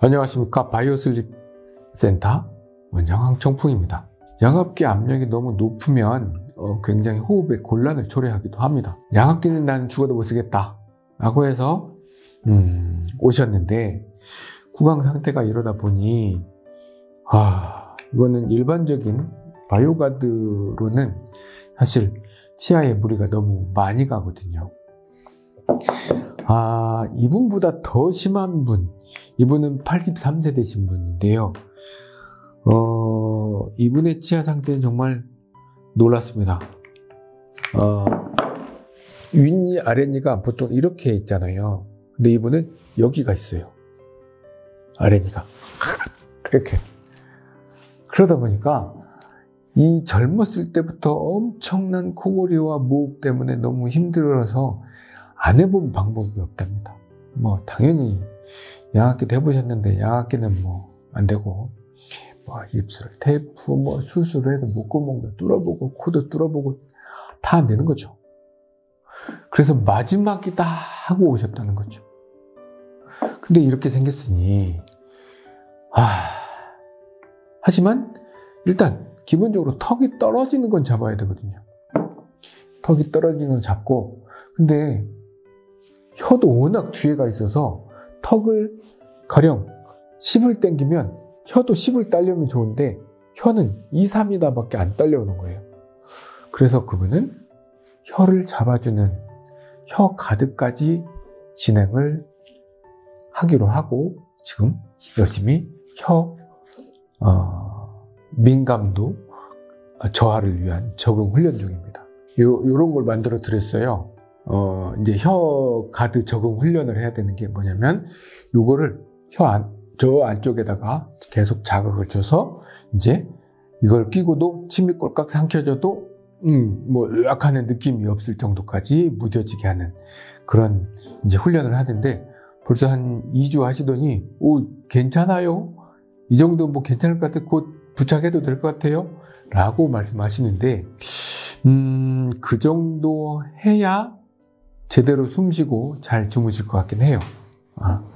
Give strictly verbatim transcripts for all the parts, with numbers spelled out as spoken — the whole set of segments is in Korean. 안녕하십니까. 바이오슬립센터 원장 황청풍입니다. 양압기 압력이 너무 높으면 어, 굉장히 호흡에 곤란을 초래하기도 합니다. 양압기는 난 죽어도 못 쓰겠다 라고 해서 음, 오셨는데 구강 상태가 이러다 보니 아, 이거는 일반적인 바이오가드로는 사실 치아에 무리가 너무 많이 가거든요. 아, 이분보다 더 심한 분, 이분은 팔십삼 세 되신 분인데요. 어, 이분의 치아 상태는 정말 놀랐습니다. 어, 윗니, 아랫니가 보통 이렇게 있잖아요. 근데 이분은 여기가 있어요. 아랫니가. 이렇게. 그러다 보니까 이 젊었을 때부터 엄청난 코골이와 모흡 때문에 너무 힘들어서 안 해본 방법이 없답니다. 뭐 당연히 양압기도 해보셨는데 양압기는 뭐 안 되고 뭐 입술을 테이프, 뭐 수술을 해도 목구멍도 뚫어보고 코도 뚫어보고 다 안 되는 거죠. 그래서 마지막이 다 하고 오셨다는 거죠. 근데 이렇게 생겼으니 아... 하지만 일단 기본적으로 턱이 떨어지는 건 잡아야 되거든요. 턱이 떨어지는 건 잡고, 근데 혀도 워낙 뒤에 가 있어서 턱을 가령 십을 당기면 혀도 십을 딸려면 좋은데 혀는 이, 삼이다 밖에 안 딸려오는 거예요. 그래서 그분은 혀를 잡아주는 혀 가드까지 진행을 하기로 하고 지금 열심히 혀 어, 민감도 저하를 위한 적응 훈련 중입니다. 요, 요런 걸 만들어 드렸어요. 어, 이제 혀 가드 적응 훈련을 해야 되는 게 뭐냐면 요거를 혀 안, 저 안쪽에다가 계속 자극을 줘서 이제 이걸 끼고도 침이 꼴깍 삼켜져도 음, 뭐 으악하는 느낌이 없을 정도까지 무뎌지게 하는 그런 이제 훈련을 하는데 벌써 한 이 주 하시더니 오, 괜찮아요? 이 정도 뭐 괜찮을 것 같아, 곧 부착해도 될 것 같아요? 라고 말씀하시는데 음, 그 정도 해야 제대로 숨쉬고 잘 주무실 것 같긴 해요. 아,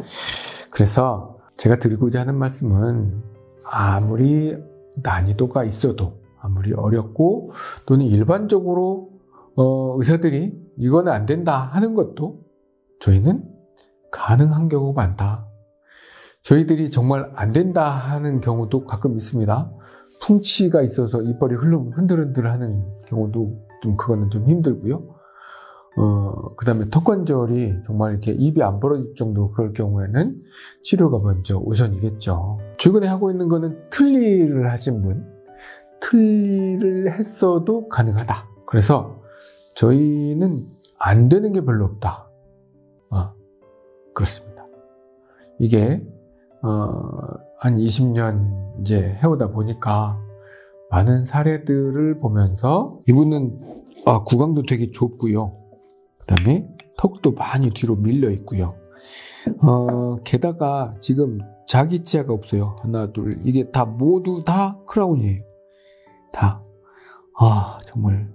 그래서 제가 드리고자 하는 말씀은 아무리 난이도가 있어도, 아무리 어렵고 또는 일반적으로 어, 의사들이 이건 안 된다 하는 것도 저희는 가능한 경우가 많다. 저희들이 정말 안 된다 하는 경우도 가끔 있습니다. 풍치가 있어서 이빨이 흔들흔들 하는 경우도 좀 그거는 좀 힘들고요. 어, 그 다음에 턱관절이 정말 이렇게 입이 안 벌어질 정도 그럴 경우에는 치료가 먼저 우선이겠죠. 최근에 하고 있는 거는 틀니를 하신 분, 틀니를 했어도 가능하다. 그래서 저희는 안 되는 게 별로 없다. 아, 그렇습니다. 이게 어, 한 이십 년 이제 해오다 보니까 많은 사례들을 보면서 이분은 아, 구강도 되게 좁고요. 그 다음에 턱도 많이 뒤로 밀려 있고요. 어, 게다가 지금 자기 치아가 없어요. 하나, 둘, 이게 다 모두 다 크라운이에요. 다. 아, 정말.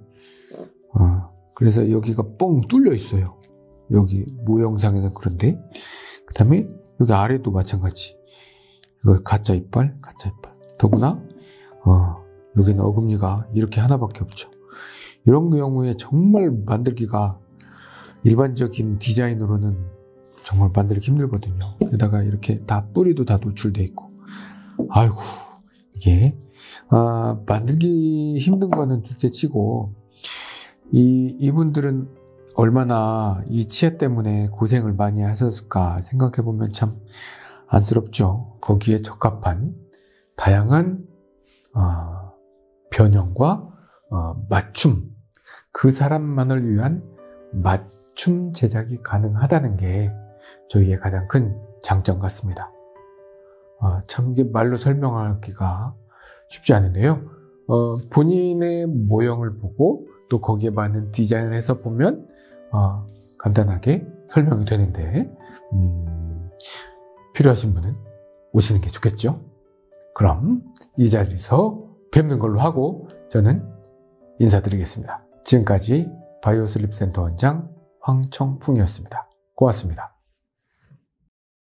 어, 그래서 여기가 뻥 뚫려 있어요. 여기 모형상에는 그런데. 그 다음에 여기 아래도 마찬가지. 이거 가짜 이빨, 가짜 이빨. 더구나, 어, 여기는 어금니가 이렇게 하나밖에 없죠. 이런 경우에 정말 만들기가 일반적인 디자인으로는 정말 만들기 힘들거든요. 게다가 이렇게 다 뿌리도 다 노출되어 있고. 아이고, 이게, 아, 만들기 힘든 거는 둘째 치고, 이, 이분들은 얼마나 이 치아 때문에 고생을 많이 하셨을까 생각해보면 참 안쓰럽죠. 거기에 적합한 다양한 어, 변형과 어, 맞춤, 그 사람만을 위한 맞춤 제작이 가능하다는 게 저희의 가장 큰 장점 같습니다. 어, 참 이게 말로 설명하기가 쉽지 않은데요. 어, 본인의 모형을 보고 또 거기에 맞는 디자인을 해서 보면 어, 간단하게 설명이 되는데 음, 필요하신 분은 오시는 게 좋겠죠. 그럼 이 자리에서 뵙는 걸로 하고 저는 인사드리겠습니다. 지금까지 바이오슬립센터 원장 황청풍이었습니다. 고맙습니다.